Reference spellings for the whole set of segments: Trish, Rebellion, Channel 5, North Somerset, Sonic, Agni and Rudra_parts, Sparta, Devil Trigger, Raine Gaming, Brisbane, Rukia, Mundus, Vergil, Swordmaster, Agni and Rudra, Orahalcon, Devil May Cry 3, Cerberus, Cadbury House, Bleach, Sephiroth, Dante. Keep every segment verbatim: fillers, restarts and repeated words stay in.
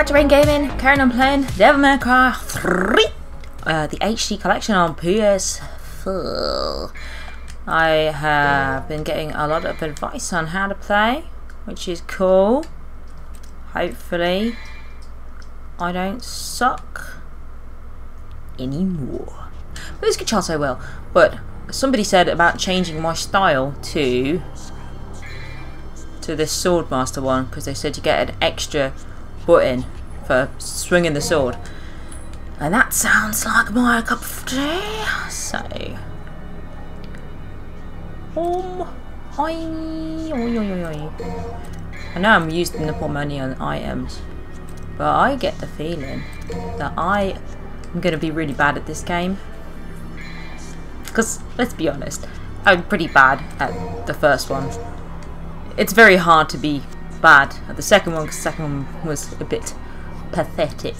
back to Rain Gaming. Karen, I'm playing Devil May Cry three, uh, the H D collection on P S four. I have been getting a lot of advice on how to play, which is cool. Hopefully, I don't suck anymore. But there's a good chance I will. But somebody said about changing my style to to this Swordmaster one because they said you get an extra button for swinging the sword, and that sounds like my cup of tea. So, um, I, oi, oi, oi. I know I'm using the money on items, but I get the feeling that I am going to be really bad at this game. Because let's be honest, I'm pretty bad at the first one. It's very hard to be bad at the second one because the second one was a bit pathetic.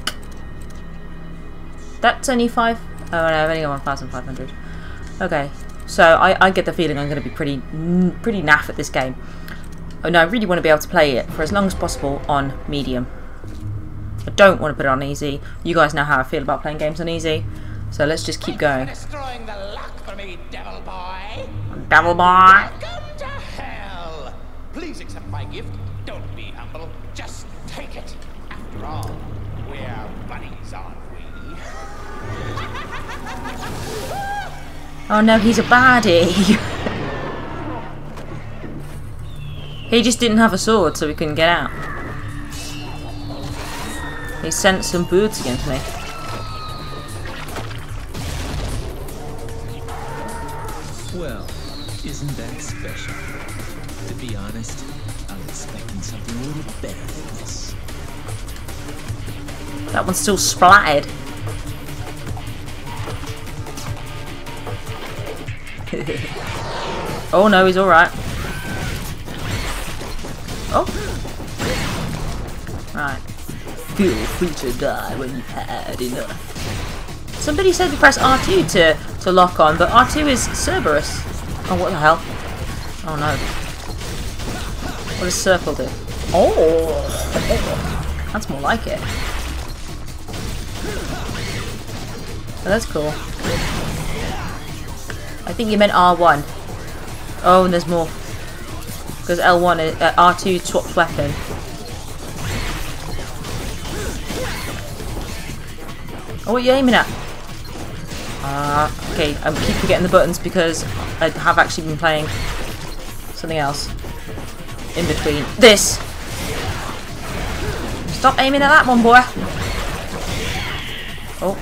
That's only five. Oh no, I've only got one thousand five hundred. Okay, so I, I get the feeling I'm going to be pretty pretty naff at this game. And I really want to be able to play it for as long as possible on medium. I don't want to put it on easy. You guys know how I feel about playing games on easy. So let's just keep going. Thanks for destroying the luck for me, Devil Boy. Devil Boy. Welcome to hell. Please accept my gift. Don't be humble. Just take it. After all, we're buddies, aren't we? Oh no, he's a baddie. He just didn't have a sword, so he couldn't get out. He sent some boots against me. Well, isn't that special? To be honest, I was expecting something a little better than this. That one's still splattered. Oh no, he's alright. Oh! Right. Feel free to die when you've had enough. Somebody said to press R two to, to lock on, but R two is Cerberus. Oh, what the hell? Oh no. What does circle do? Oh! That's more like it. Oh, that's cool. I think you meant R one. Oh, and there's more. Because L one is, uh, R two swaps weapon. Oh, what are you aiming at? Uh, okay, I keep forgetting the buttons because I have actually been playing something else in between. This! Stop aiming at that one, boy! Oh.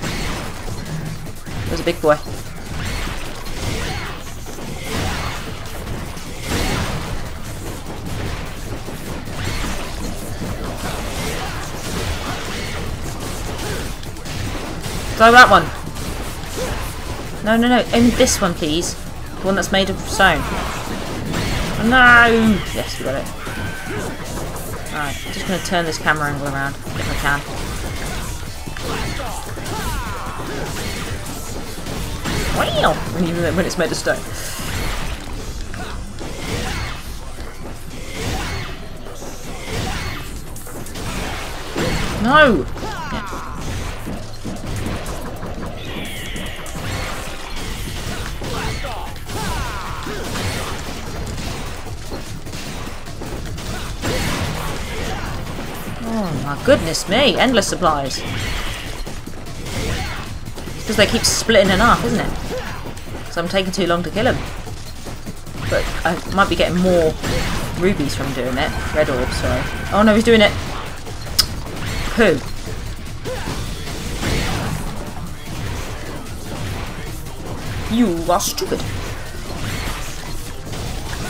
There's a big boy. Blow that one! No, no, no, only this one, please. The one that's made of stone. Oh, no! Yes, we got it. Alright, I'm just going to turn this camera angle around if I can. Wow! Even when it's made of stone. No! Oh my goodness me, endless supplies. It's because they keep splitting in half, isn't it? Because I'm taking too long to kill them. But I might be getting more rubies from doing it. Red orb, sorry. Oh no, he's doing it. Poo. You are stupid.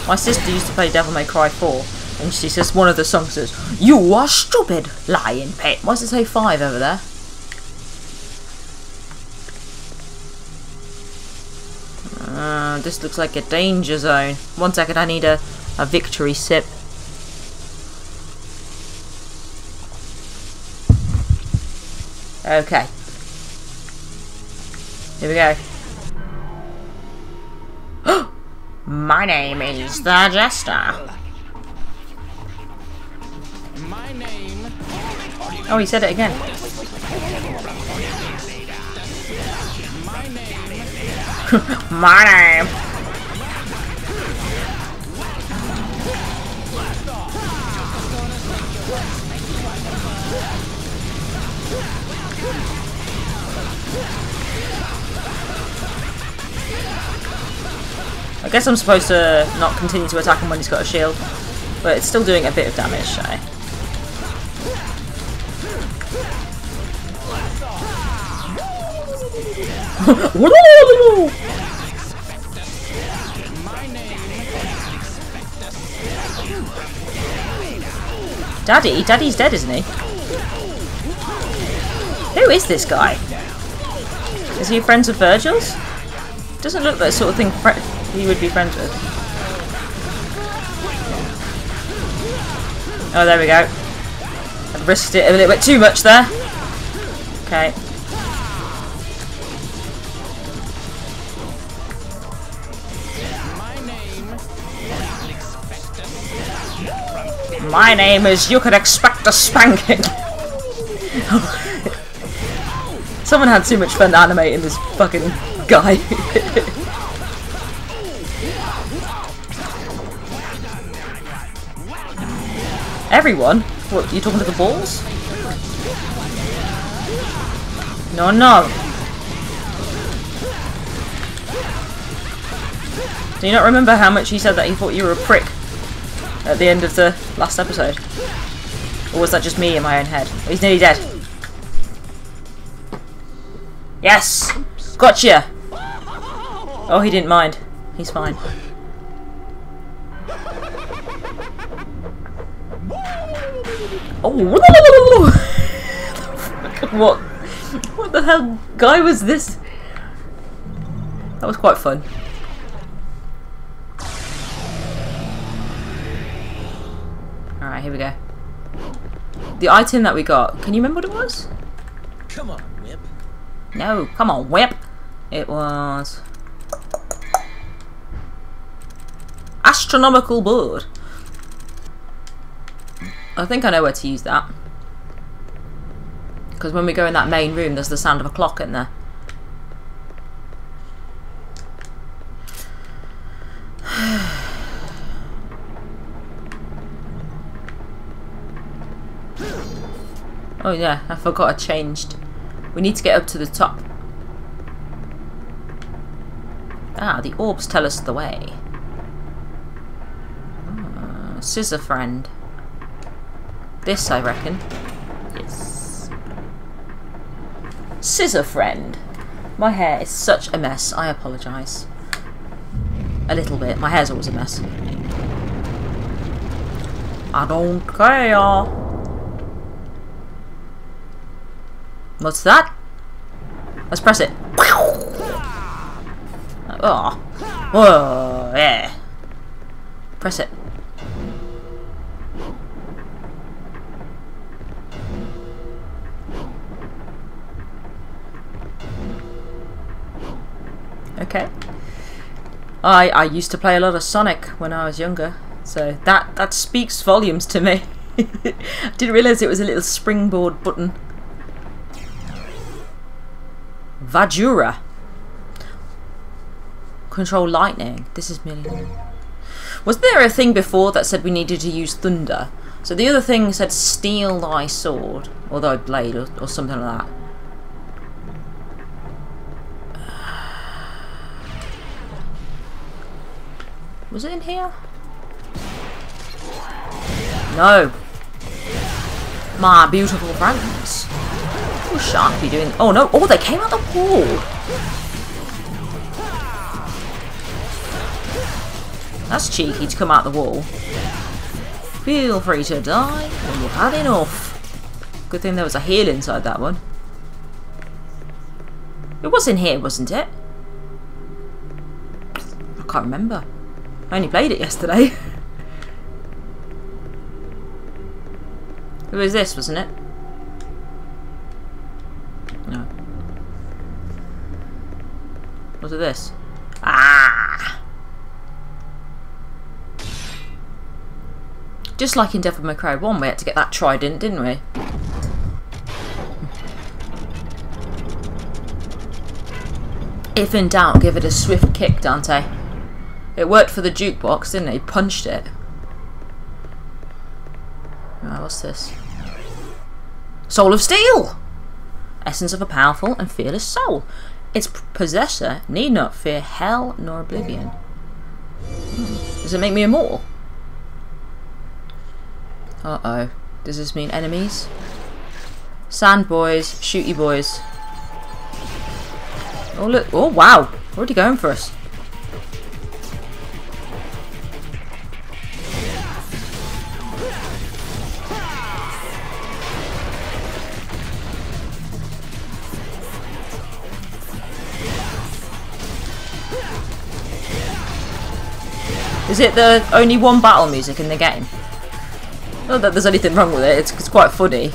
My sister used to play Devil May Cry four. And she says, one of the songs says, "You are stupid, lion pet." Why does it say five over there? Uh, this looks like a danger zone. One second, I need a, a victory sip. Okay. Here we go. My name is the Jester. My name Oh, he said it again. My name. I guess I'm supposed to not continue to attack him when he's got a shield, but it's still doing a bit of damage, shy. Daddy, Daddy's dead, isn't he? Who is this guy? Is he friends with Vergil's? Doesn't look like the sort of thing he would be friends with. Oh, there we go. I risked it a little bit too much there. Okay. My name is You Could Expect a Spanking. Someone had too much fun animating this fucking guy. Everyone? What, you talking to the balls? No, no. Do you not remember how much he said that he thought you were a prick at the end of the last episode? Or was that just me in my own head? Oh, he's nearly dead. Yes! Gotcha! Oh, he didn't mind. He's fine. Oh! What? What the hell guy was this? That was quite fun. Alright, here we go. The item that we got, can you remember what it was? Come on, whip. No, come on, whip. It was... astronomical board. I think I know where to use that. Because when we go in that main room, there's the sound of a clock in there. Oh yeah, I forgot I changed. We need to get up to the top. Ah, the orbs tell us the way. Oh, scissor friend. This, I reckon. Yes. Scissor friend. My hair is such a mess. I apologise. A little bit. My hair's always a mess. I don't care. What's that? Let's press it. Oh. Whoa, yeah. Press it. Okay. I I used to play a lot of Sonic when I was younger, so that that speaks volumes to me. I didn't realise it was a little springboard button. Vajura. Control lightning. This is merely... Was there a thing before that said we needed to use thunder? So the other thing said steal thy sword, or thy blade, or, or something like that. Was it in here? No. My beautiful friends. What was Sharpie doing? Oh no! Oh, they came out the wall! That's cheeky to come out the wall. Feel free to die when you've had enough. Good thing there was a heal inside that one. It was in here, wasn't it? I can't remember. I only played it yesterday. It was this, wasn't it? No. Was it this? Ah! Just like in Devil May Cry one, we had to get that trident, didn't we? If in doubt, give it a swift kick, Dante. It worked for the jukebox, didn't it? He punched it. Right, what's this? Soul of Steel! Essence of a powerful and fearless soul. Its possessor need not fear hell nor oblivion. Hmm. Does it make me immortal? Uh-oh. Does this mean enemies? Sand boys, shooty boys. Oh look, oh wow, already going for us. Is it the only one battle music in the game? Not that there's anything wrong with it, it's, it's quite funny.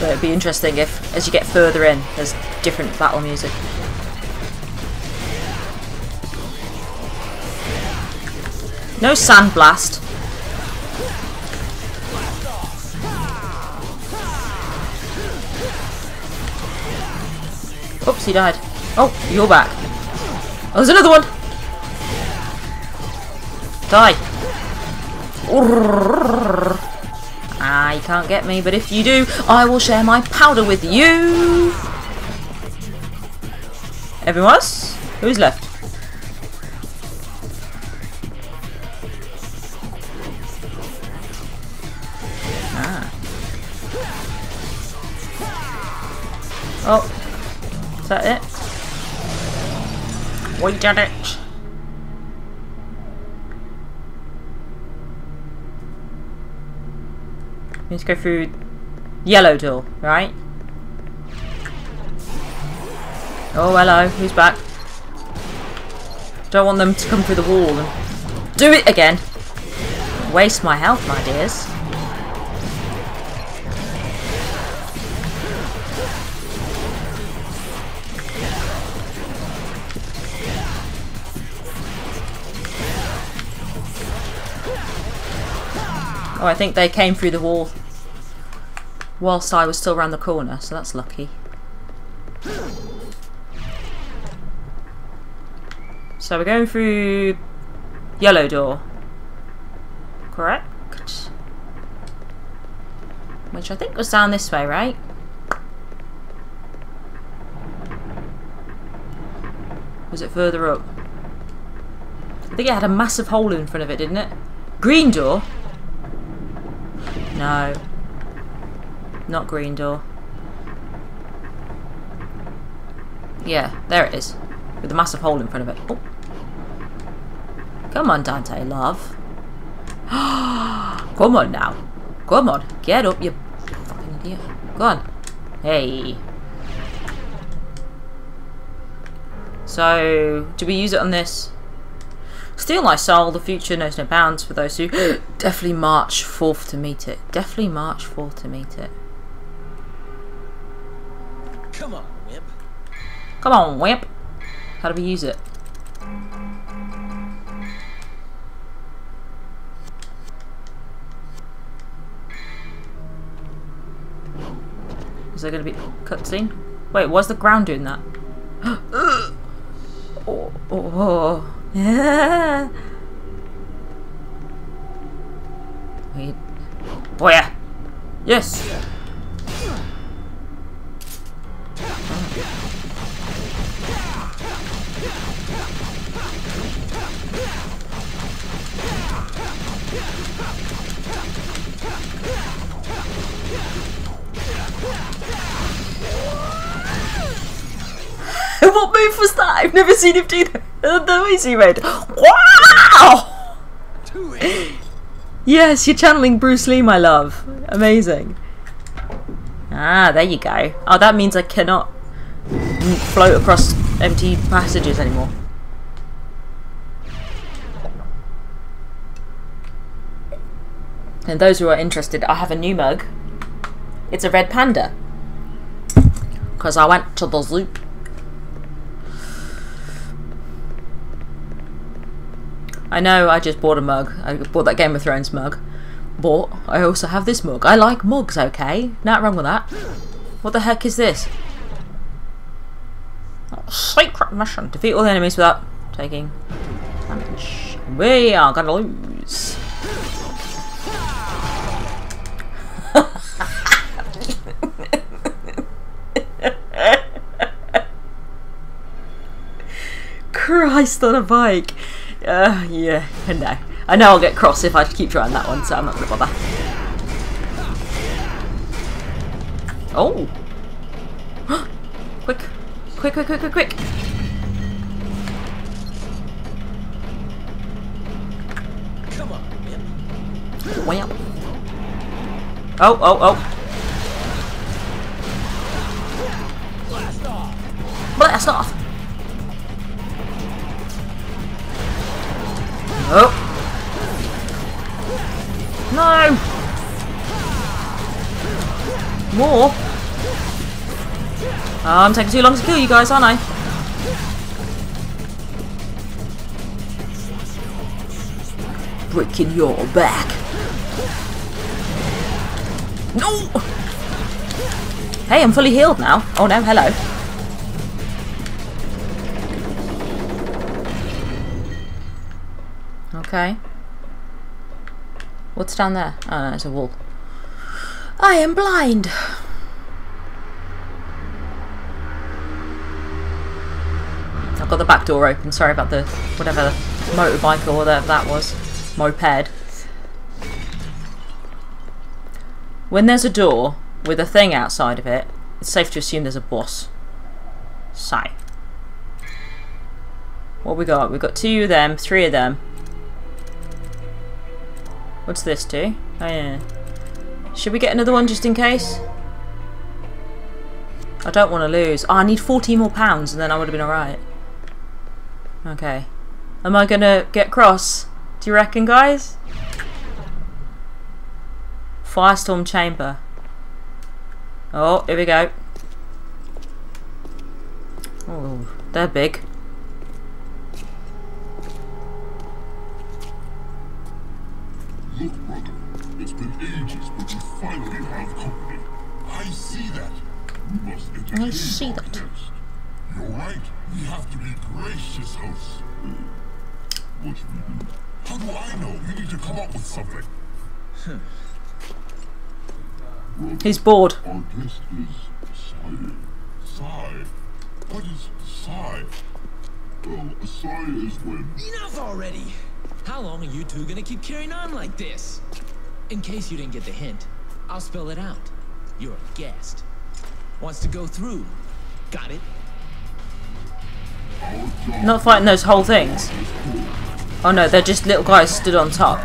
But it'd be interesting if, as you get further in, there's different battle music. No sandblast. Oops, he died. Oh, you're back. Oh, there's another one. Die. Ah, you can't get me, but if you do, I will share my powder with you. Everyone else? Who's left? Oh, is that it? We did it! We need to go through yellow door, right? Oh, hello, who's back? Don't want them to come through the wall and do it again! Waste my health, my dears. Oh, I think they came through the wall whilst I was still around the corner, so that's lucky. So we're going through yellow door, correct? Which I think was down this way, right? Was it further up? I think it had a massive hole in front of it, didn't it? Green door? No, not green door. Yeah, there it is, with a massive hole in front of it. Oh. Come on, Dante, love. Come on now, come on, get up, you fucking idiot. Go on. Hey. So, do we use it on this? Steal my soul, the future knows no bounds for those who definitely march forth to meet it. Definitely march forth to meet it. Come on, wimp. Come on, wimp. How do we use it? Is there going to be cutscene? Wait, why's the ground doing that? oh, oh, oh. Yeah. Wait. Oh yeah. Yes. What move was that? I've never seen him do that. The noise he made. Wow! Yes, you're channeling Bruce Lee, my love. Amazing. Ah, there you go. Oh, that means I cannot float across empty passages anymore. And those who are interested, I have a new mug. It's a red panda. Because I went to the zoo. I know I just bought a mug. I bought that Game of Thrones mug. But I also have this mug. I like mugs, okay? Not wrong with that. What the heck is this? Sacred Mission. Defeat all the enemies without taking damage. We are gonna lose. Christ on a bike. Uh, yeah, no. I know I'll get cross if I keep trying that one, so I'm not gonna bother. Oh! Quick! Quick, quick, quick, quick, quick! Come on, man. Way up. Oh, oh, oh! Blast off! Blast off! Oh! No! More? Oh, I'm taking too long to kill you guys, aren't I? Breaking your back. No! Hey, I'm fully healed now. Oh no, hello. Okay. What's down there? Oh no, it's a wall. I am blind! I've got the back door open, sorry about the whatever motorbike or whatever that was. Moped. When there's a door with a thing outside of it, it's safe to assume there's a boss. So. What we got? We've got two of them, three of them. What's this do? Oh yeah. Should we get another one just in case? I don't want to lose. Oh, I need fourteen more pounds and then I would have been alright. Okay. Am I gonna get cross? Do you reckon, guys? Firestorm Chamber. Oh, here we go. Oh, they're big. Look, brother, it's been ages, but you finally have company. I see that. We must entertain I see that. Guests. You're right. We have to be gracious hosts. What should we do? How do I know? You need to come up with something. Brother, he's bored. Our guest is Sire. Sire? What is Sire? Well, Sire is when... Enough already! How long are you two gonna keep carrying on like this? In case you didn't get the hint, I'll spell it out. You're a guest. Wants to go through. Got it? Not fighting those whole things. Oh no, they're just little guys stood on top.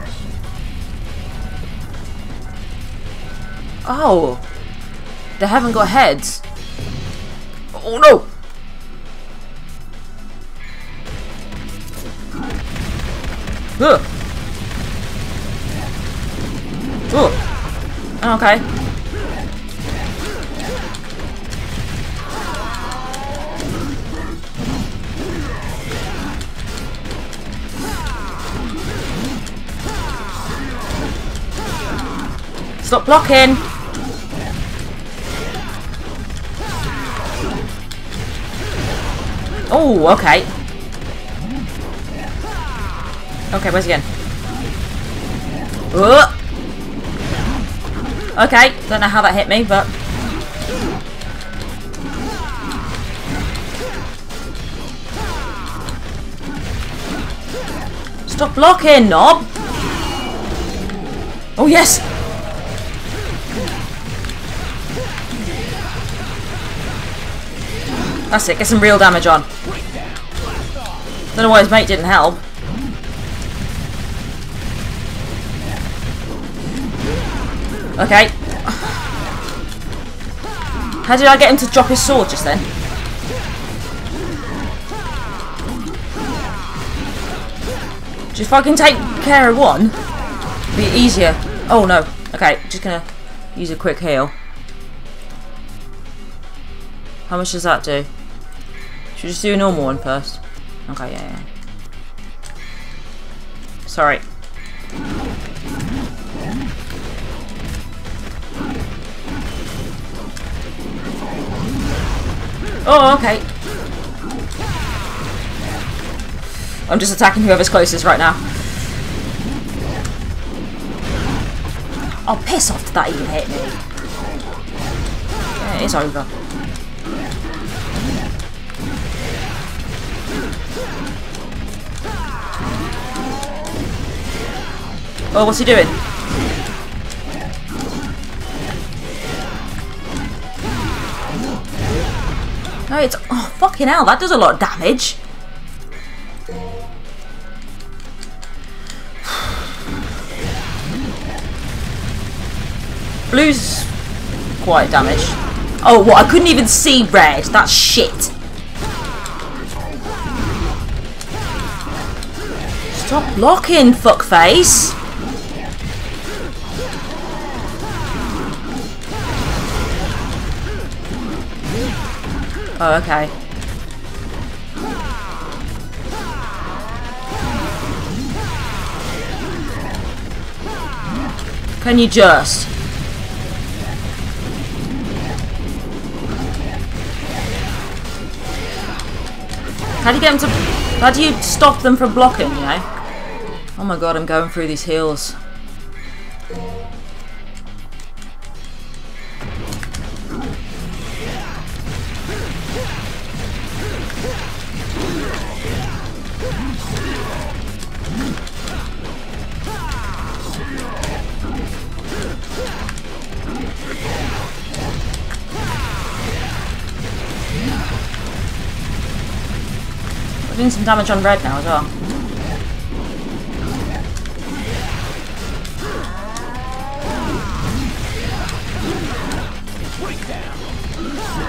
Oh. They haven't got heads. Oh no! Ugh. Ugh. Okay. Stop blocking. Oh, okay. Okay, where's again? Ooh. Okay, don't know how that hit me, but stop blocking, knob! Oh yes! That's it, get some real damage on. Don't know why his mate didn't help. Okay. How did I get him to drop his sword just then? Just fucking take care of one. Be easier. Oh no. Okay, just gonna use a quick heal. How much does that do? Should we just do a normal one first? Okay, yeah, yeah. Sorry. Oh, okay. I'm just attacking whoever's closest right now. Oh, piss off, did that even hit me? It's over. Oh, what's he doing? No, it's... Oh, fucking hell, that does a lot of damage. Blue's quite damaged. Oh, what? I couldn't even see red. That's shit. Stop blocking, fuckface. Oh, okay. Can you just... How do you get them to... How do you stop them from blocking, you know? Oh my god, I'm going through these heals. We're doing some damage on red now as well.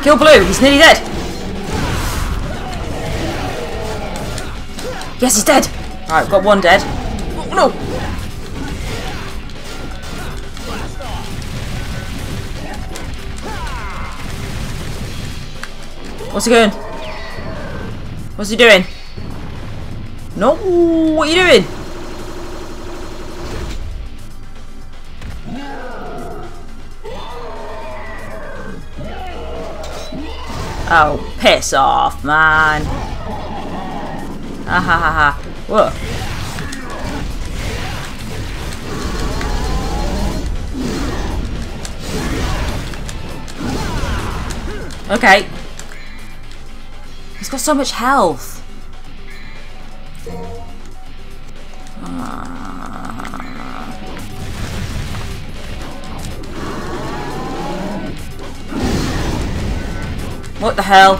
Kill blue, he's nearly dead. Yes, he's dead. Right, we've got one dead. Oh, no. What's he going? What's he doing? No, what are you doing? Oh, piss off, man. Ah, ha, ha, ha. Whoa. Okay. He's got so much health. What the hell?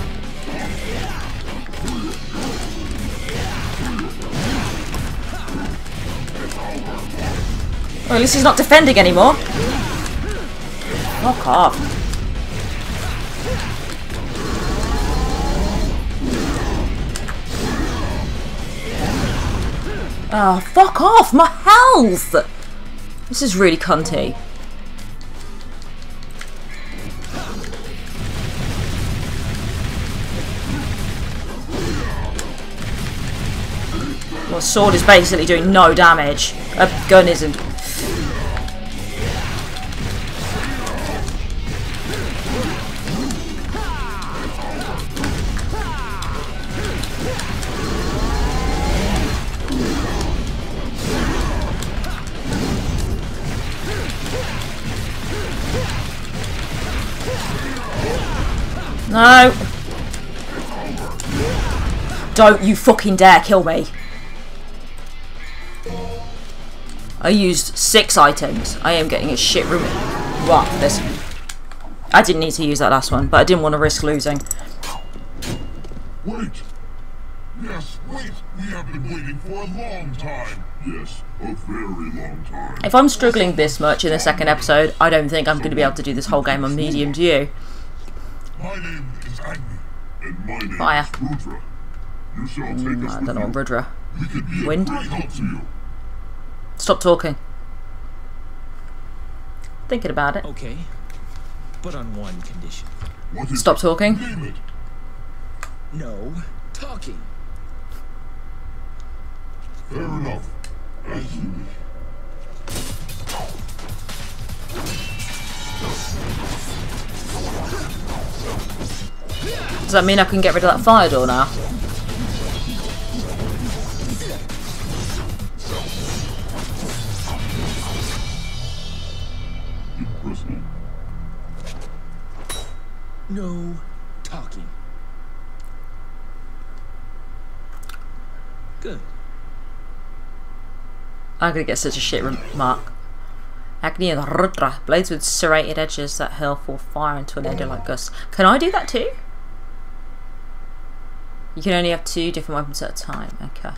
Well, at least he's not defending anymore. Fuck off. Oh, fuck off! My health! This is really cunty. Well, sword is basically doing no damage. A gun isn't. No! Don't you fucking dare kill me. I used six items. I am getting a shit room. Wow, this. I didn't need to use that last one, but I didn't want to risk losing. Wait. Yes, wait. We have been waiting for a long time. Yes, a very long time. If I'm struggling this much in the second episode, I don't think I'm going to be able to do this whole game on medium, do you? My name is Agni, and my name Fire. is Rudra. You shall take mm, us I don't know, Rudra. We could be Wind? Of great help to you. Stop talking. Thinking about it. Okay, but on one condition. Stop talking. No talking. Fair enough. Does that mean I can get rid of that fire door now? no talking. Good. I'm gonna get such a shit remark. Agni and Rudra, blades with serrated edges that hurl forth fire and tornado like gusts. Can I do that too? You can only have two different weapons at a time. Okay.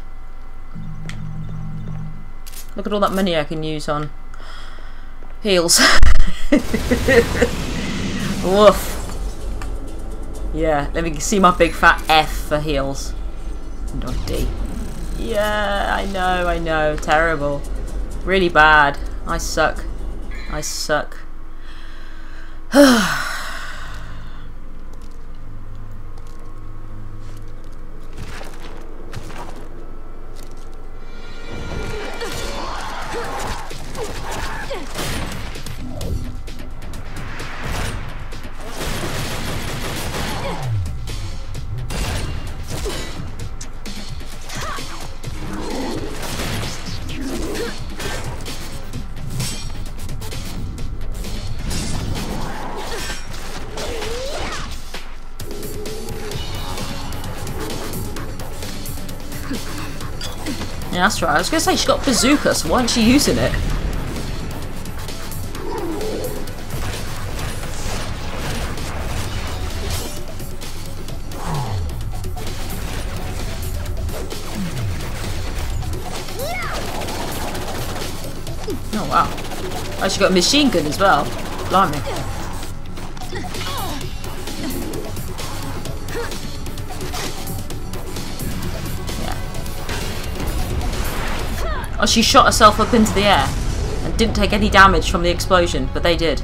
Look at all that money I can use on heals. Woof. Yeah, let me see my big fat F for heals. Not D. Yeah, I know, I know. Terrible. Really bad. I suck. I suck. Yeah, that's right. I was gonna say she's got bazooka, so why isn't she using it? Oh wow! Oh, she got a machine gun as well. Blimey. Oh, she shot herself up into the air and didn't take any damage from the explosion, but they did.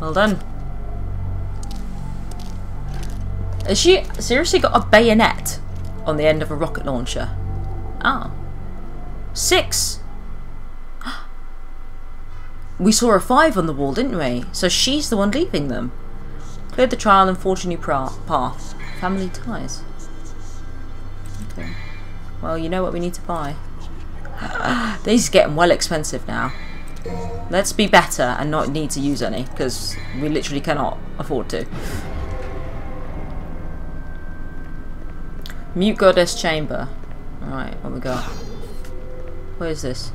Well done. Has she seriously got a bayonet on the end of a rocket launcher? Oh. Six! We saw a five on the wall, didn't we? So she's the one leaping them. Cleared the trial and forged a new path. Family ties. Okay. Well, you know what we need to buy. These are getting well expensive now. Let's be better and not need to use any, because we literally cannot afford to. Mute Goddess Chamber. Alright, what we got? Where is this?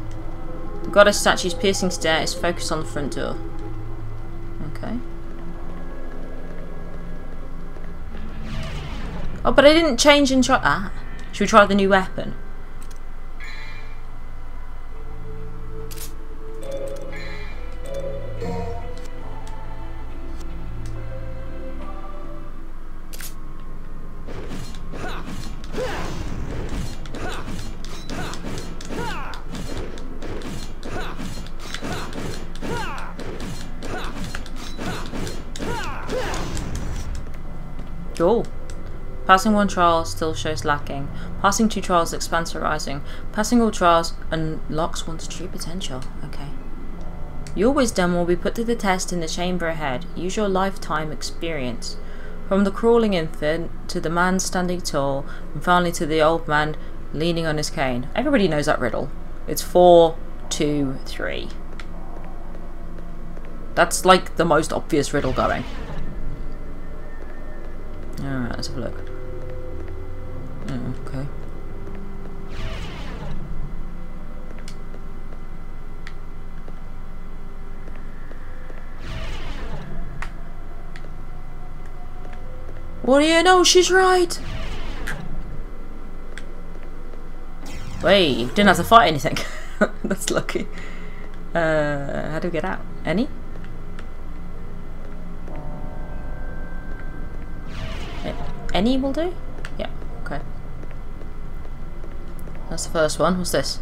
The Goddess statue's piercing stare is focused on the front door. Okay. Oh, but I didn't change and try. Ah, should we try the new weapon? Cool. Passing one trial still shows lacking. Passing two trials expands horizon. Passing all trials unlocks one's true potential. Okay. Your wisdom will be put to the test in the chamber ahead. Use your lifetime experience. From the crawling infant, to the man standing tall, and finally to the old man leaning on his cane. Everybody knows that riddle. It's four, two, three. That's like the most obvious riddle going. Alright, let's have a look. Okay. What do you know? She's right. Wait, didn't have to fight anything. That's lucky. Uh, how do we get out? Any? Any will do? Yeah, okay. That's the first one. What's this?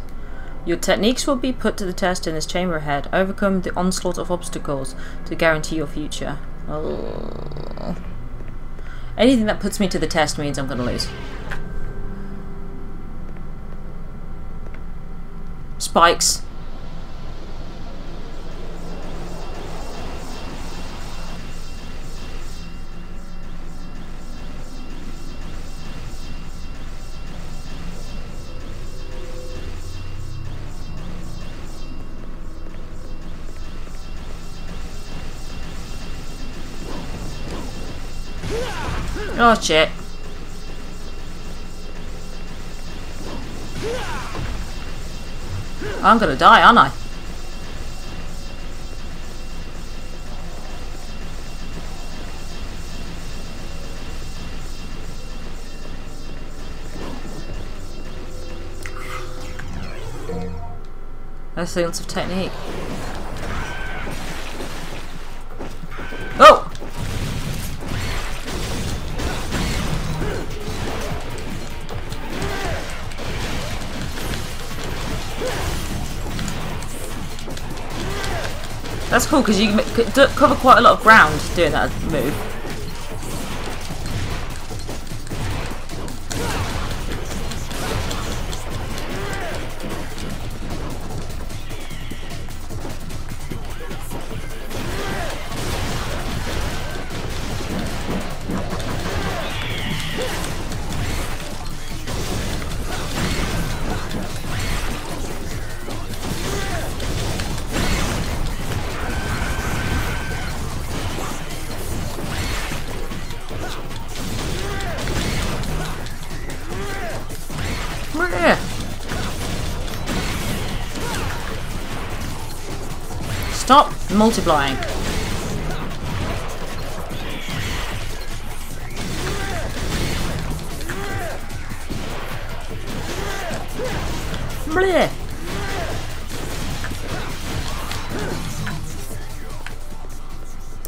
Your techniques will be put to the test in this chamber ahead. Overcome the onslaught of obstacles to guarantee your future. Oh. Anything that puts me to the test means I'm going to lose. Spikes. Oh shit. I'm gonna die, aren't I? Excellence of technique. Oh! That's cool because you can cover quite a lot of ground doing that move. Stop multiplying. Blech.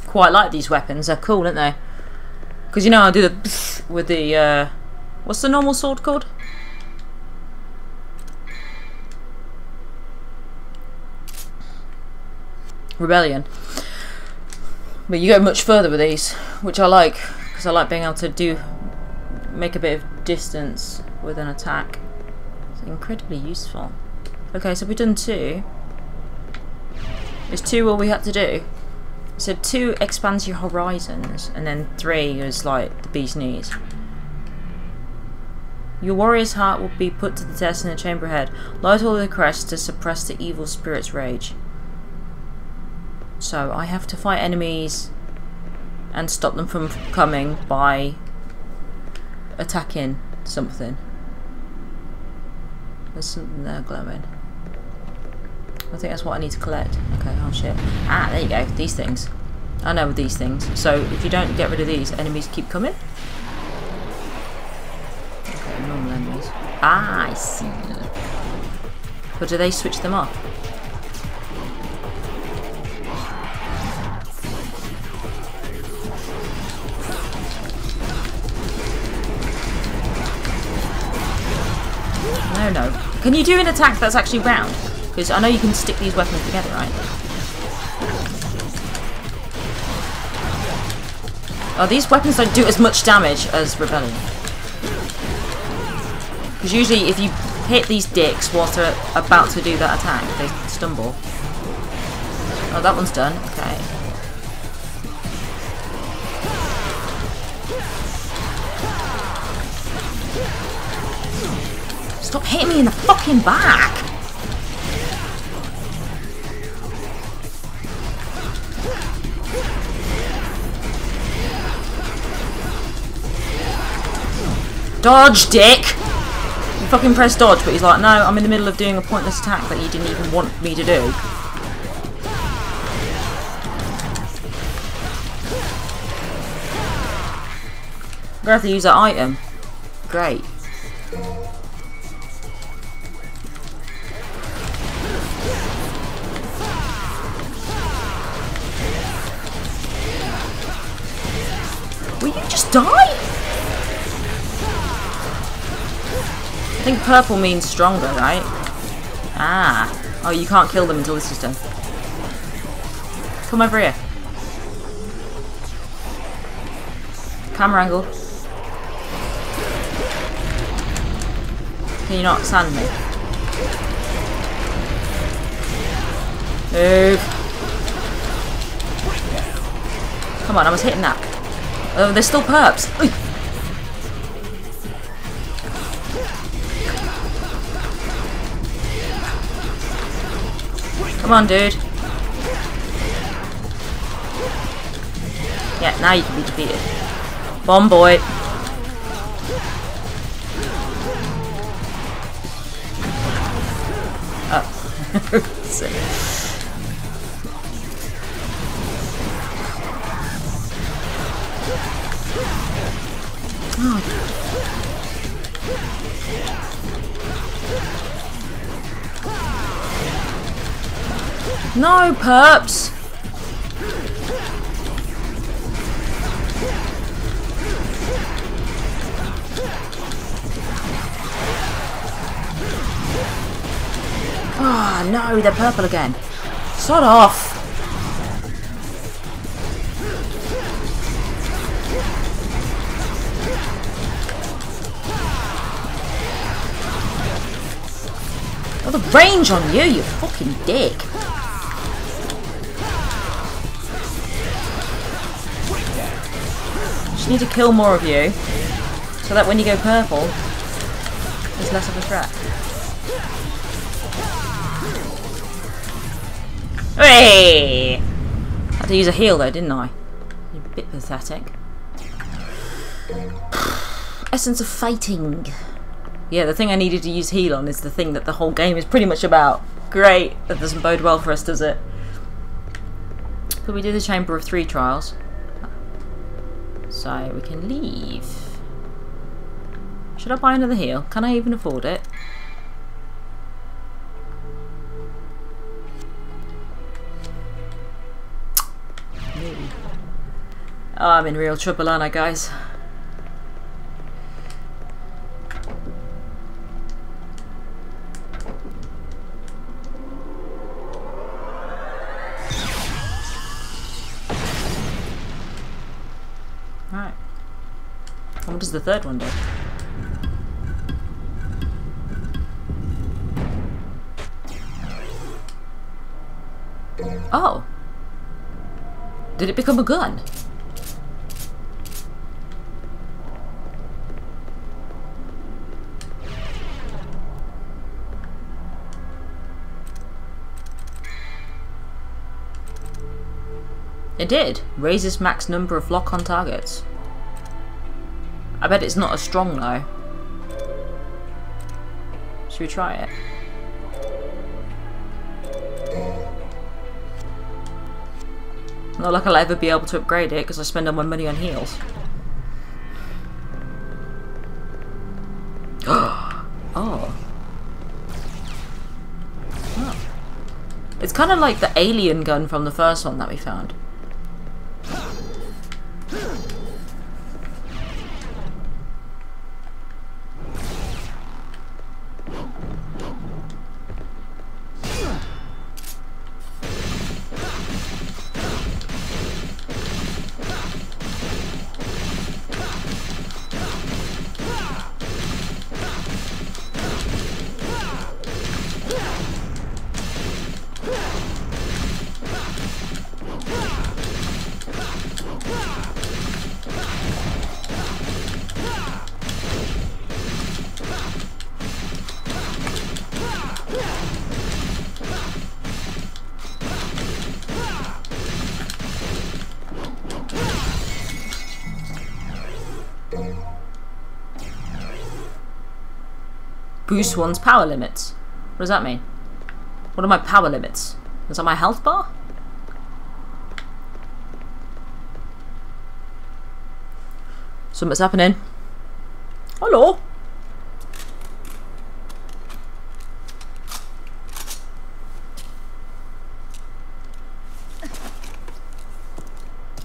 Quite like these weapons, they're cool, aren't they? Because you know I do the with the uh, what's the normal sword called? Rebellion. But you go much further with these, which I like, because I like being able to do make a bit of distance with an attack. It's incredibly useful. Okay, so we've done two. Is two all we had to do? So two expands your horizons, and then three is like the bee's knees. Your warrior's heart will be put to the test in the chamber ahead. Light all the crest to suppress the evil spirit's rage. So I have to fight enemies and stop them from coming by attacking something. There's something there glowing. I think that's what I need to collect. Okay, oh shit. Ah, there you go. These things. I know these things. So if you don't get rid of these, enemies keep coming. Okay, normal enemies. Ah, I see. But do they switch them off? No, no. Can you do an attack that's actually round? Because I know you can stick these weapons together, right? Oh, these weapons don't do as much damage as Rebellion. Because usually if you hit these dicks whilst they're about to do that attack, they stumble. Oh, that one's done. Okay. Stop hitting me in the fucking back! Dodge, dick! You fucking press dodge, but he's like, no, I'm in the middle of doing a pointless attack that you didn't even want me to do. I'm gonna have to use that item. Great. Die? I think purple means stronger, right? Ah. Oh, you can't kill them until this is done. Come over here. Camera angle. Can you not sand me? Move. Come on, I was hitting that. Oh, they're still perps. Oy. Come on, dude. Yeah, now you can be defeated. Bomb boy. Oh. No, perps. Ah, oh, no, they're purple again. Sod off. Got the range on you, you fucking dick. Just need to kill more of you, so that when you go purple, there's less of a threat. Hey! Had to use a heal though, didn't I? You're a bit pathetic. Essence of fighting. Yeah, the thing I needed to use heal on is the thing that the whole game is pretty much about. Great! That doesn't bode well for us, does it? Could we do the Chamber of Three trials? So we can leave. Should I buy another heal? Can I even afford it? Oh, I'm in real trouble, aren't I, guys? Right. What does the third one do? Oh! Did it become a gun? It did. Raises max number of lock on targets. I bet it's not as strong though. Should we try it? Not like I'll ever be able to upgrade it because I spend all my money on heals. Oh. Oh. It's kind of like the alien gun from the first one that we found. Boost one's power limits. What does that mean? What are my power limits? Is that my health bar? Something's happening. Hello.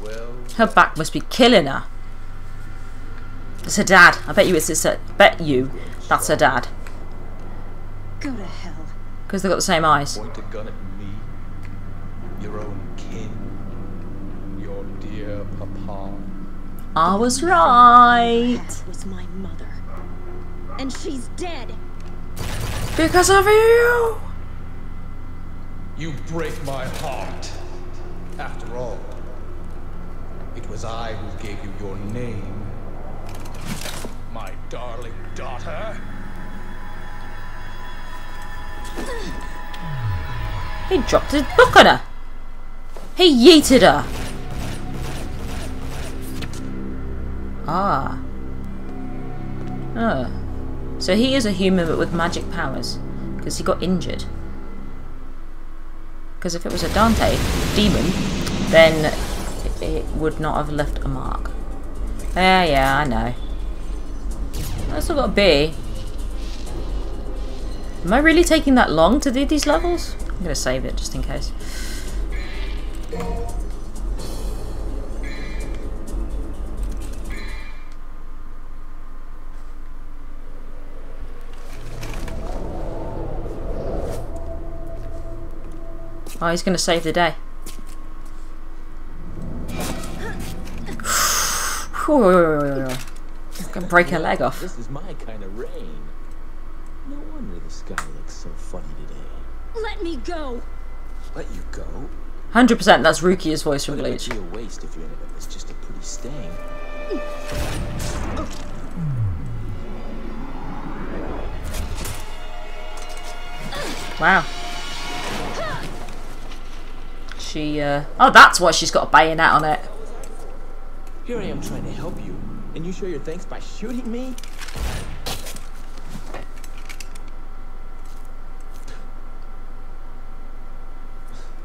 Well. Her back must be killing her. It's her dad. I bet you it's it's her, bet you that's her dad. Go to hell. Because they've got the same eyes. Point a gun at me, your own kin, your dear papa. I was right. That was my mother, and she's dead because of you. You break my heart. After all, it was I who gave you your name, my darling daughter. He dropped his book on her. He yeeted her. Ah. Oh. So he is a human but with magic powers. Because he got injured. Because if it was a Dante demon, then it would not have left a mark. Yeah, yeah, I know. I still got a B. Am I really taking that long to do these levels? I'm going to save it just in case. Oh, he's going to save the day. I can break her leg off. This is my kind of rain. No wonder the sky looks so funny today. Let me go. Let you go. one hundred percent. That's Rukia's voice from Bleach. It would be a waste if your enemy was just a pretty stain. Wow. She, uh, oh, that's why she's got a bayonet on it. Here I am trying to help you, and you show your thanks by shooting me?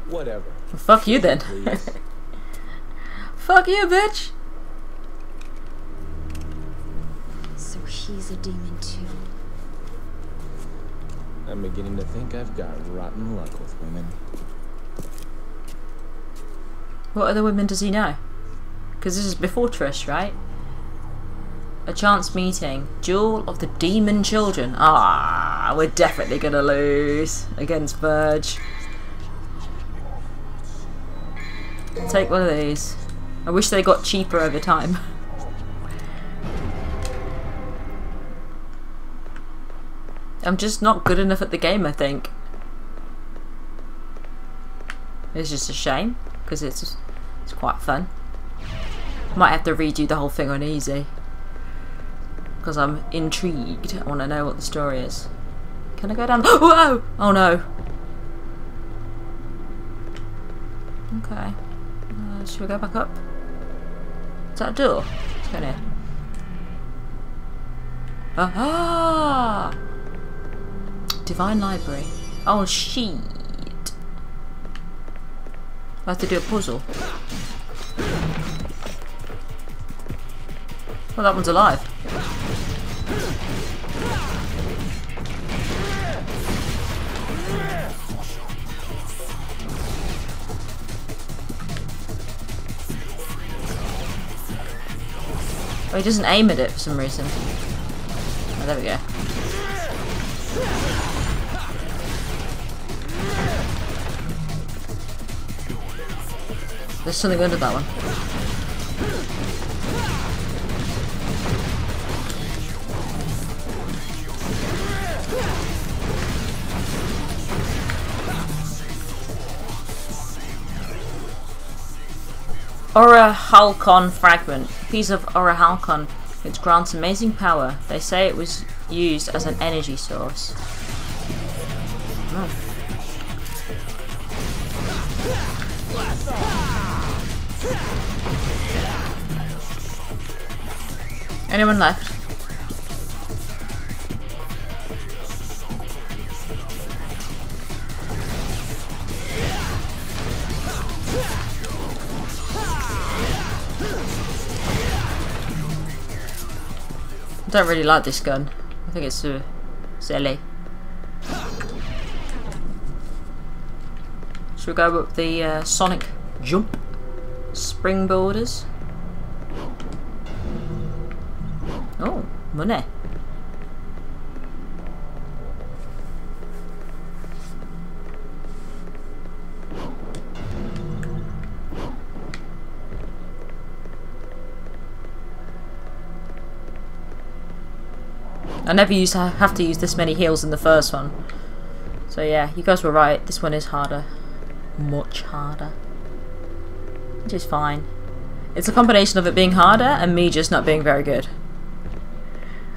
Whatever. Well, fuck you then. Fuck you, bitch. So he's a demon too. I'm beginning to think I've got rotten luck with women. What other women does he know? Because this is before Trish, right? A chance meeting. Duel of the Demon Children. Ah, we're definitely going to lose against Verge. Take one of these. I wish they got cheaper over time. I'm just not good enough at the game, I think. It's just a shame, because it's just, it's quite fun. Might have to redo the whole thing on easy. Because I'm intrigued. I want to know what the story is. Can I go down? Whoa! Oh no. Okay. Uh, should we go back up? Is that a door? Let's go in here. Aha! Divine Library. Oh shit. I have to do a puzzle. Well, that one's alive. Oh, he doesn't aim at it for some reason. Oh, there we go. There's something under that one. Orahalcon fragment. Piece of Orahalcon, which grants amazing power. They say it was used as an energy source. Oh. Anyone left? I don't really like this gun. I think it's uh, silly. Should we go up the uh, Sonic jump springboarders? Oh, money. I never used to have to use this many heals in the first one. So yeah, you guys were right. This one is harder. Much harder. Which is fine. It's a combination of it being harder and me just not being very good.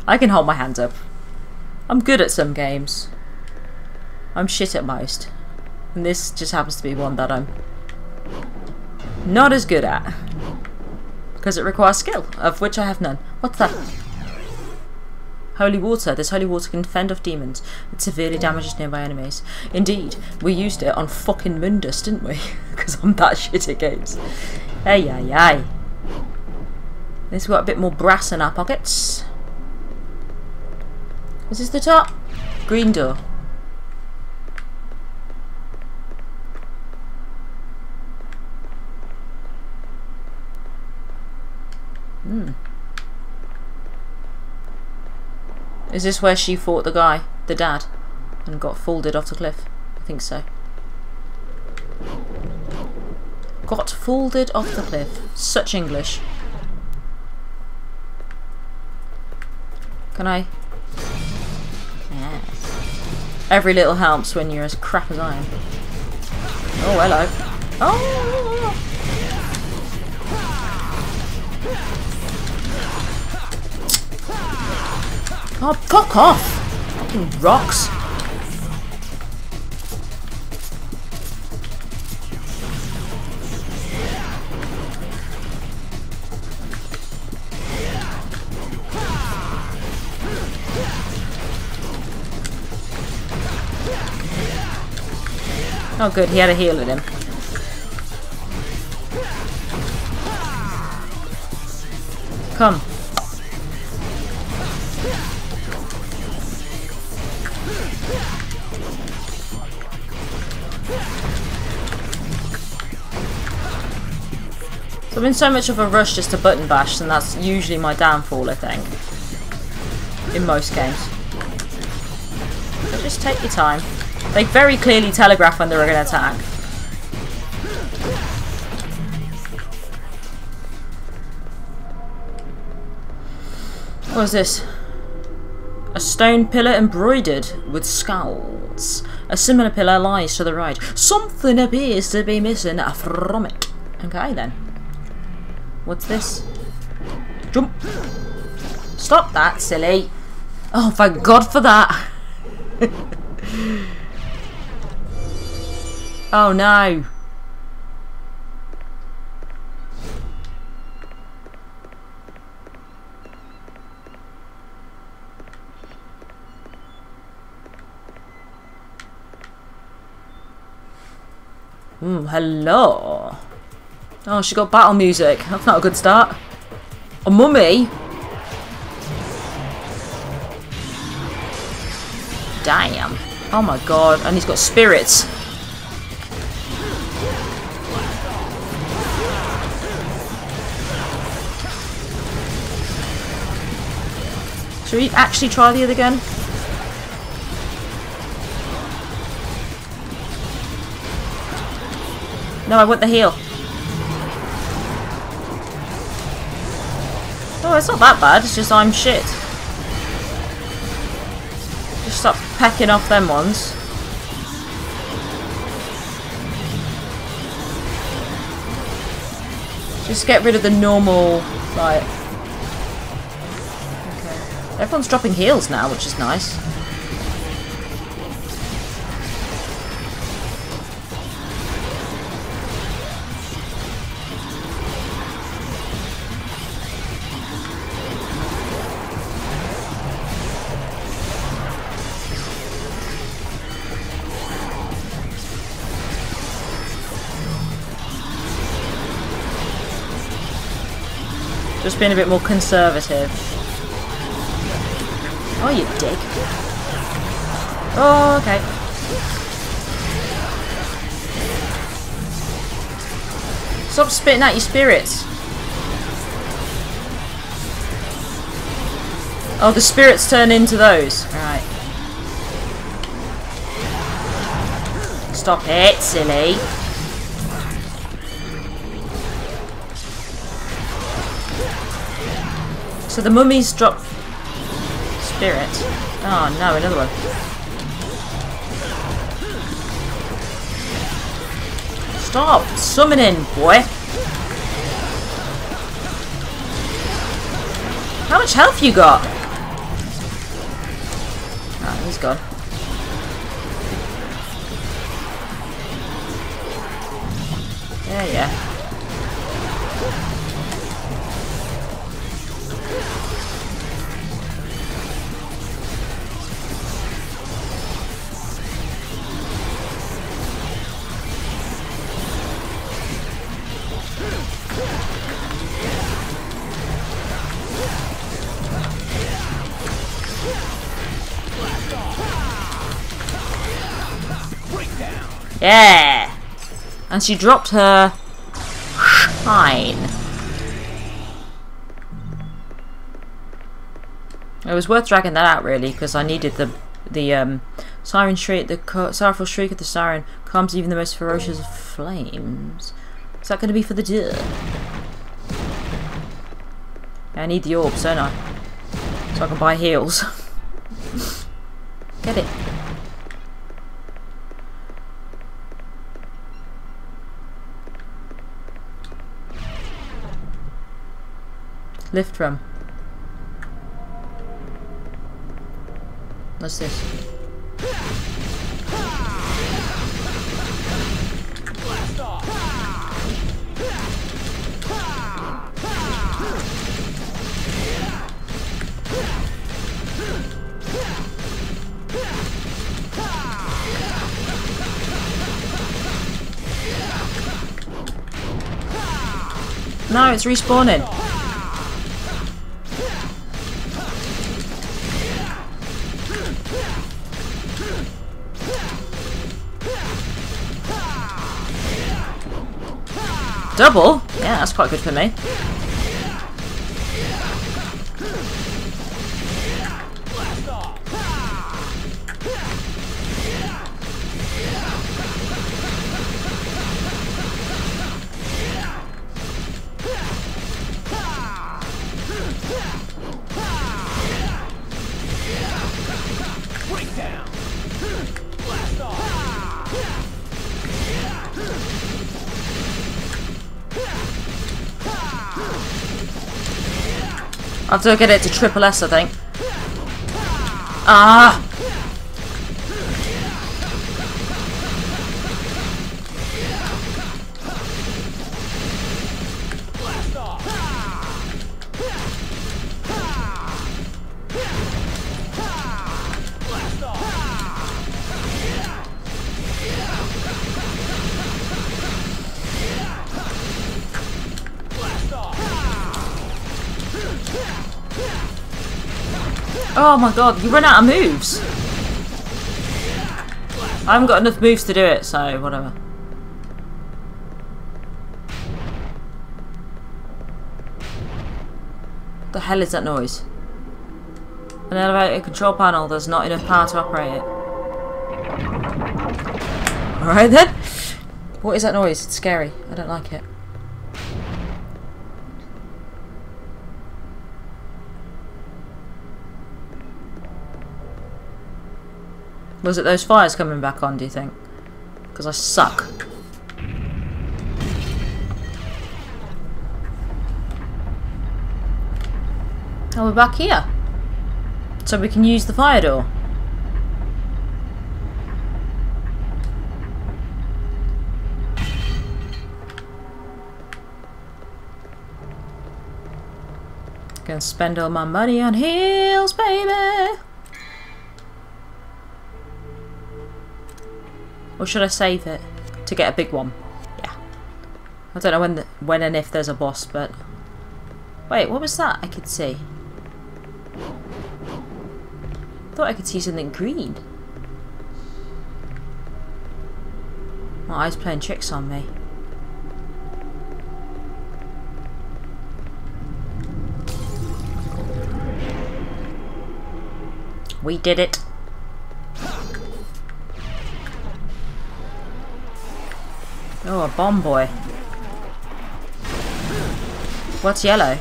I can hold my hands up. I'm good at some games. I'm shit at most. And this just happens to be one that I'm not as good at. Because it requires skill, of which I have none. What's that? Holy water. This holy water can fend off demons. It severely damages nearby enemies. Indeed, we used it on fucking Mundus, didn't we? Because I'm that shit at games. Ay ay ay. At least we've got a bit more brass in our pockets. Is this the top? Green door. Hmm. Is this where she fought the guy, the dad, and got folded off the cliff? I think so. Got folded off the cliff. Such English. Can I? Yeah. Every little helps when you're as crap as I am. Oh, hello. Oh! Oh, fuck off! Fucking rocks! Oh good, he had a heal with him. Come. I'm in so much of a rush just to button bash, and that's usually my downfall, I think, in most games. But just take your time. They very clearly telegraph when they're going to attack. What is this? A stone pillar embroidered with skulls. A similar pillar lies to the right. Something appears to be missing from it. Okay then. What's this? Jump! Stop that, silly! Oh, thank God for that! Oh no! Mm, hello! Oh, she got battle music. That's not a good start. A mummy? Damn. Oh my god. And he's got spirits. Should we actually try the other gun? No, I want the heal. Oh, it's not that bad, it's just I'm shit. Just stop pecking off them ones. Just get rid of the normal, like... Okay. Everyone's dropping heals now, which is nice. Just being a bit more conservative. Oh, you dick. Oh, okay. Stop spitting out your spirits. Oh, the spirits turn into those. Right. Stop it, silly. So the mummies drop spirit. Oh no, another one. Stop summoning, boy. How much health you got? Ah, he's gone. Yeah, yeah. Yeah! And she dropped her shine. It was worth dragging that out, really, because I needed the the um, siren shriek, the sorrowful shriek of the siren calms even the most ferocious of flames. Is that going to be for the deer? I need the orbs, don't I? So I can buy heals. Get it. Lift from. What's this? No, it's respawning. Double? Yeah, that's quite good for me. I have to get it to triple S, I think. Ah! Oh my god, you run out of moves! I haven't got enough moves to do it, so whatever. What the hell is that noise? An elevator control panel, there's not enough power to operate it. Alright then! What is that noise? It's scary. I don't like it. Was it those fires coming back on, do you think? Because I suck. Oh, we're back here. So we can use the fire door. Gonna spend all my money on heals, baby! Or should I save it to get a big one? Yeah. I don't know when the, when and if there's a boss, but... Wait, what was that I could see? I thought I could see something green. My eye's playing tricks on me. We did it. Oh, a bomb boy. What's yellow?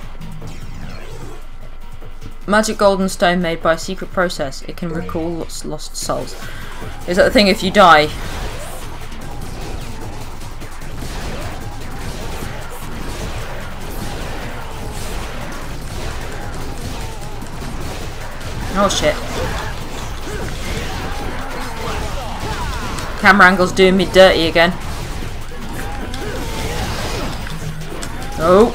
Magic golden stone made by a secret process. It can recall lost, lost souls. Is that the thing if you die? Oh shit. Camera angle's doing me dirty again. Oh.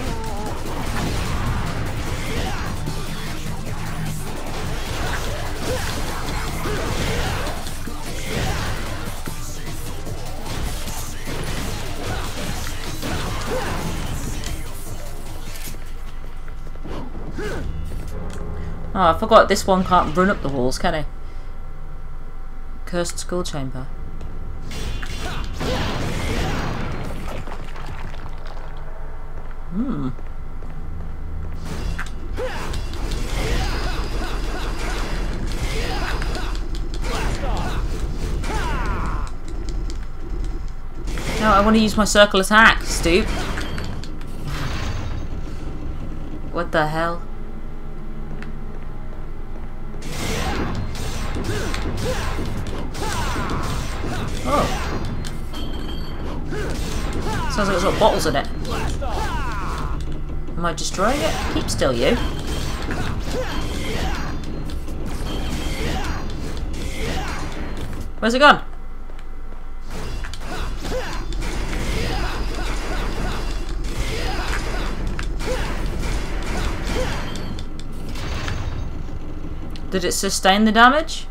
Oh, I forgot this one can't run up the walls, can it? Cursed school chamber. Hmm. No, I want to use my circle attack, stoop. What the hell? Oh. Sounds like it's got bottles in it. Am I destroying it? Keep still, you. Where's it gone? Did it sustain the damage?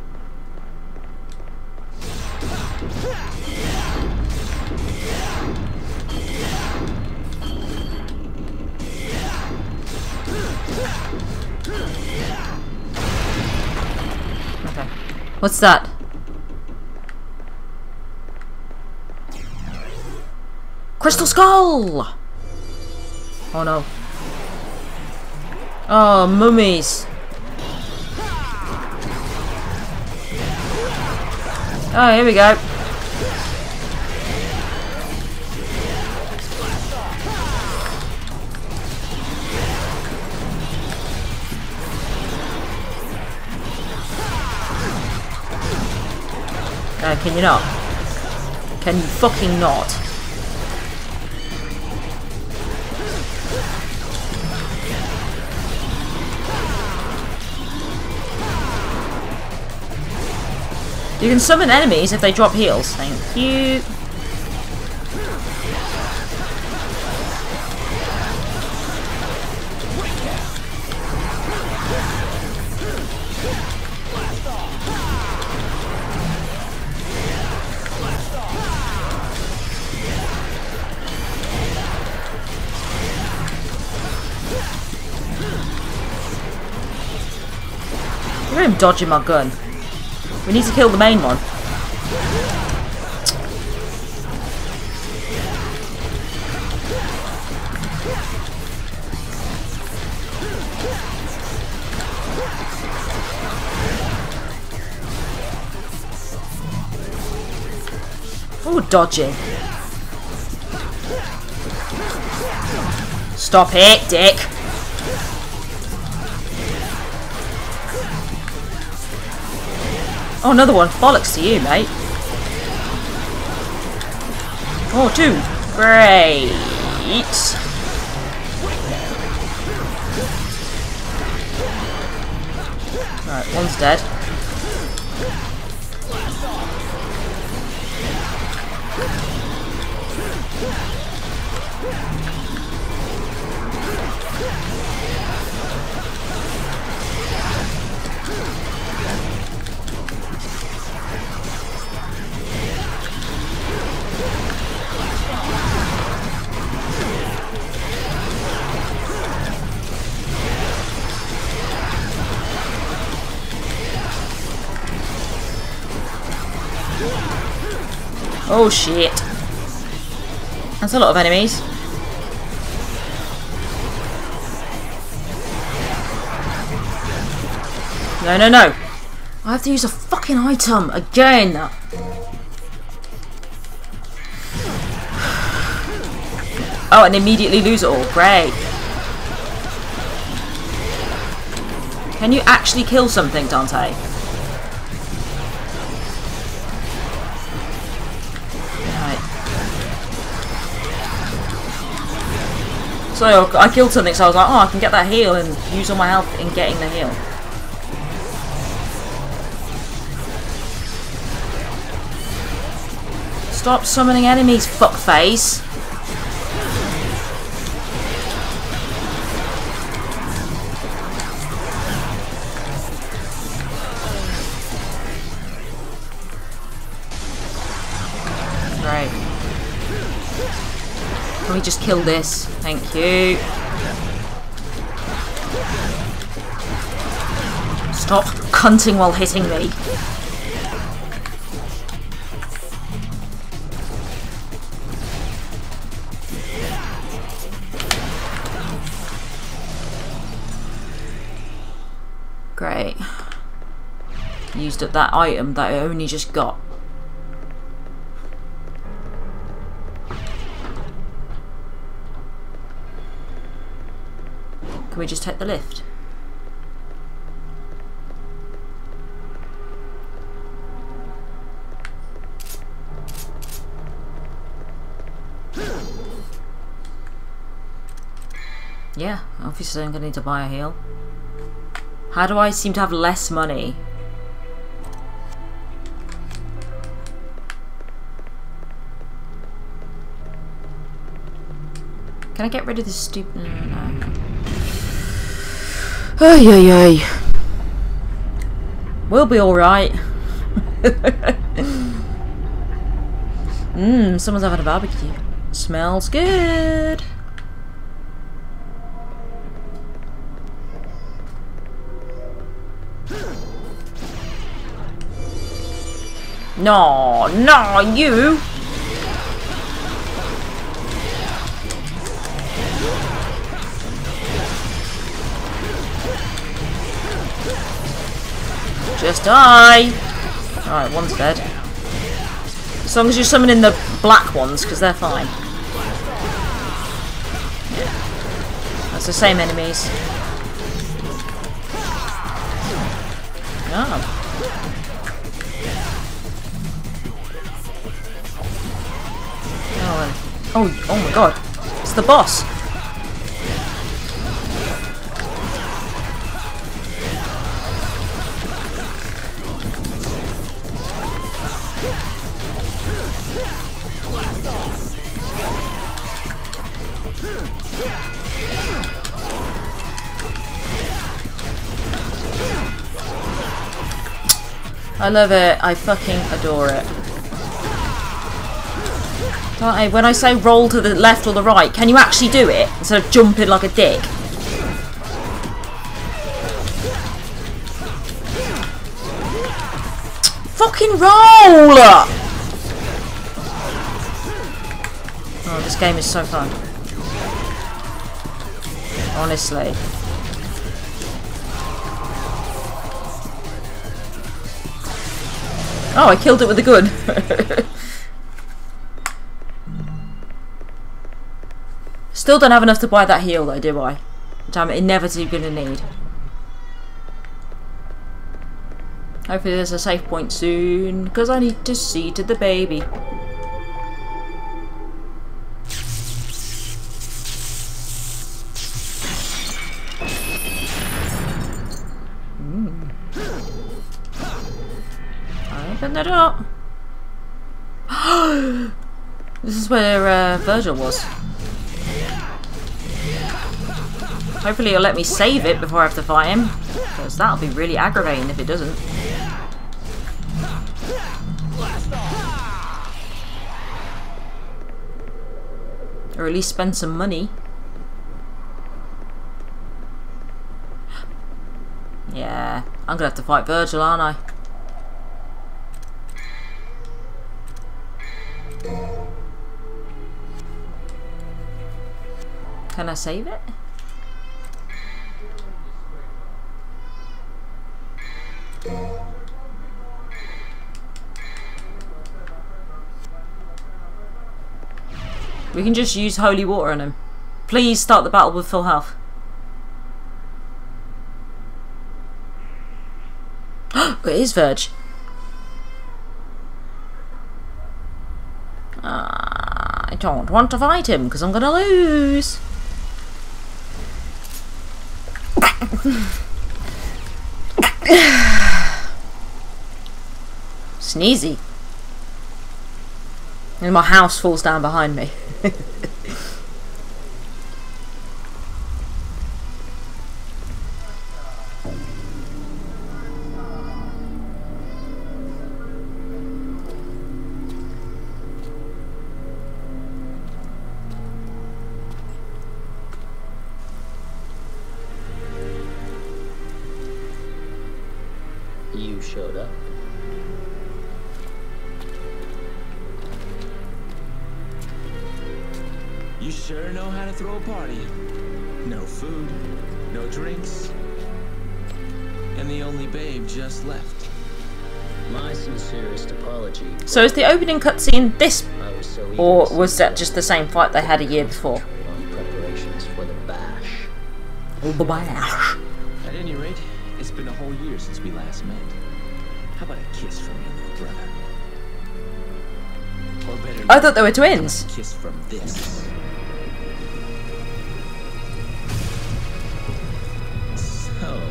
Okay. What's that? Crystal skull! Oh no. Oh, mummies. Oh, here we go. Uh, can you not? Can you fucking not? You can summon enemies if they drop heals. Thank you. Look at him dodging my gun. We need to kill the main one. Oh, dodging. Stop it, dick. Oh, another one. Bollocks to you, mate. Oh, two. Great. Right, one's dead. Oh shit. That's a lot of enemies. No, no, no. I have to use a fucking item again. Oh, and immediately lose it all. Great. Can you actually kill something, Dante? So I killed something, so I was like, oh, I can get that heal and use all my health in getting the heal. Stop summoning enemies, fuckface. Right. Can we just kill this? Thank you. Stop cunting while hitting me. Great. Used up that item that I only just got. Can we just take the lift? Yeah, obviously I'm gonna need to buy a heal. How do I seem to have less money? Can I get rid of this stupid... No, no, no. Ay, ay, ay. We'll be alright. Mmm, someone's having a barbecue. Smells good. No, no, you! Just die! Alright, one's dead. As long as you're summoning the black ones, because they're fine. Yeah. That's the same enemies. Oh. Oh, oh my god, it's the boss! I love it, I fucking adore it. I, when I say roll to the left or the right, can you actually do it instead of jumping like a dick? Fucking roll! Oh, this game is so fun. Honestly. Oh, I killed it with a gun. Still don't have enough to buy that heal though, do I? Which I'm inevitably gonna need. Hopefully there's a safe point soon, because I need to see to the baby. Mm. Open that up. This is where uh, Vergil was. Hopefully he'll let me save it before I have to fight him, because that'll be really aggravating if it doesn't. Or at least spend some money. Yeah, I'm gonna have to fight Vergil, aren't I? Can I save it? We can just use holy water on him. Please start the battle with full health. It is Verge. Uh, I don't want to fight him because I'm going to lose. Sneezy. And my house falls down behind me. You showed up. You sure know how to throw a party. No food, no drinks, and and the only babe just left. My sincerest apology. So is the opening cutscene this, or was that just the same fight they had a year before? Preparations for the bash. Oh, the bash. At any rate, it's been a whole year since we last met. How about a kiss from your brother? Or better, I thought they were twins. A kiss from this. So,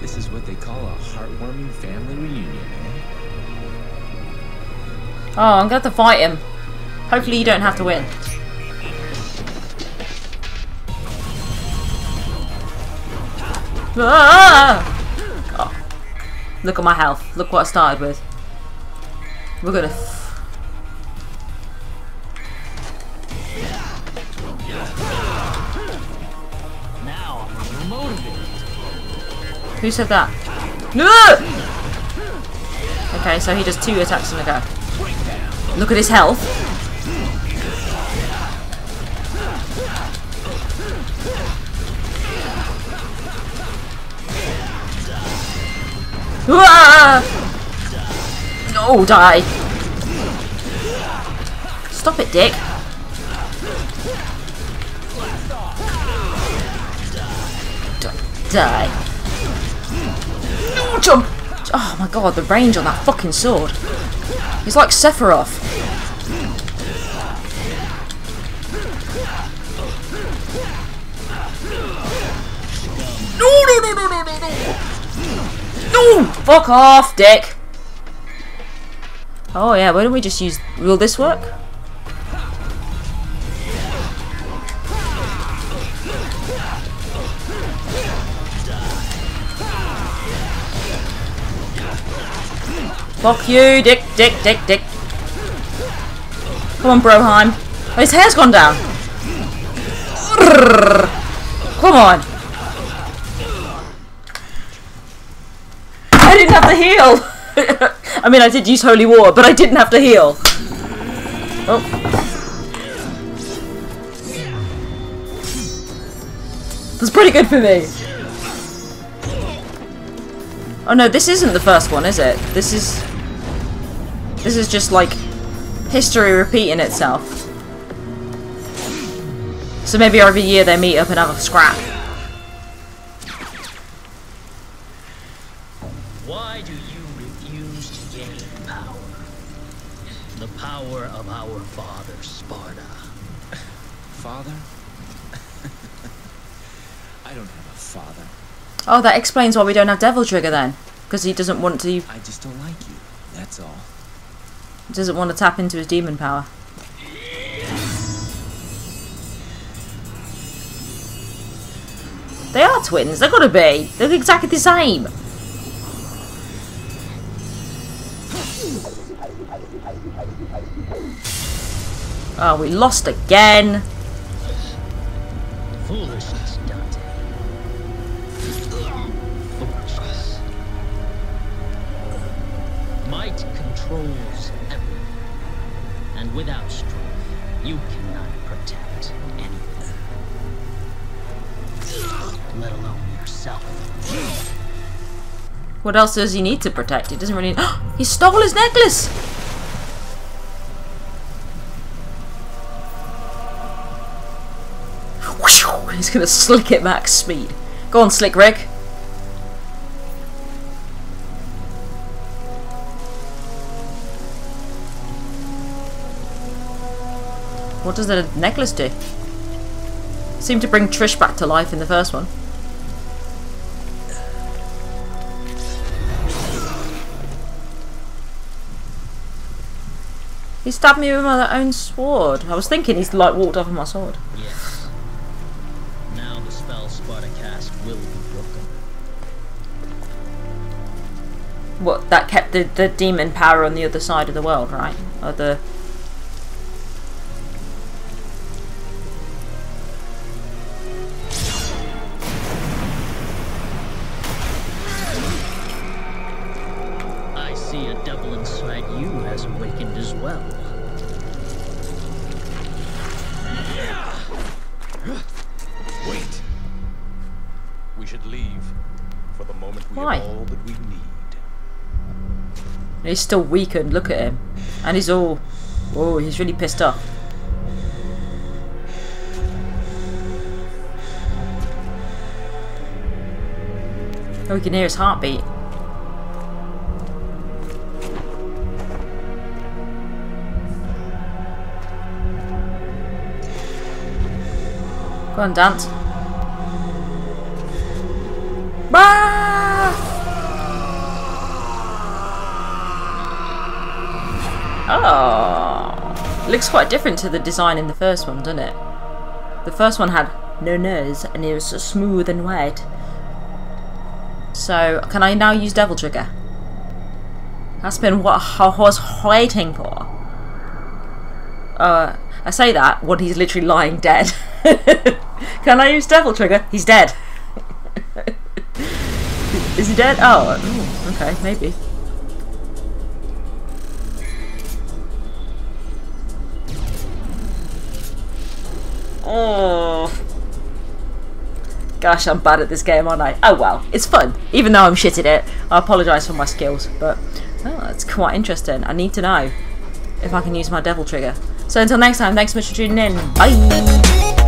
this is what they call a heartwarming family reunion, eh? Oh, I'm gonna have to fight him. Hopefully you don't have to win. Ah! Oh, look at my health. Look what I started with. We're gonna. F now I'm motivated. Who said that? No! Okay, so he does two attacks in a go. Look at his health. No, die. Stop it, dick. D die. No, jump. Oh my god, the range on that fucking sword. He's like Sephiroth. No, no, no, no, no, no, no! No! Fuck off, dick! Oh yeah, why don't we just use... Will this work? Fuck you, dick, dick, dick, dick. Come on, Broheim. Oh, his hair's gone down. Come on. I didn't have to heal. I mean, I did use holy water, but I didn't have to heal. Oh. That's pretty good for me. Oh no, this isn't the first one, is it? This is... This is just, like, history repeating itself. So maybe every year they meet up and have a scrap. Why do you refuse to gain power? The power of our father, Sparta. Father? I don't have a father. Oh, that explains why we don't have Devil Trigger then. Because he doesn't want to... I just don't like you, that's all. He doesn't want to tap into his demon power. They are twins, they've got to be. They're exactly the same. Oh, we lost again. Foolishness, Dante. Might controls everything, and without strength, you cannot protect anything, let alone yourself. What else does he need to protect? He doesn't really. He stole his necklace. He's gonna slick it max speed. Go on, Slick Rick. What does the necklace do? Seemed to bring Trish back to life in the first one. He stabbed me with my own sword. I was thinking he's like walked off with my sword. Yes. Now the spell Sparta cast will be broken. What, that kept the, the demon power on the other side of the world, right? Or the... Wait. We should leave for the moment. We Why? Have all that we need. He's still weakened, look at him. And he's all... Oh, he's really pissed off. Oh, we can hear his heartbeat. Go on, Dante. Ah! Oh, looks quite different to the design in the first one, doesn't it? The first one had no nose and it was smooth and wide. So can I now use Devil Trigger? That's been what I was waiting for. Uh, I say that when he's literally lying dead. Can I use Devil Trigger? He's dead. Is he dead? Oh, ooh, okay, maybe. Oh, gosh, I'm bad at this game, aren't I? Oh well, it's fun, even though I'm shit at it. I apologise for my skills, but oh, that's quite interesting. I need to know if I can use my Devil Trigger. So until next time, thanks so much for tuning in. Bye!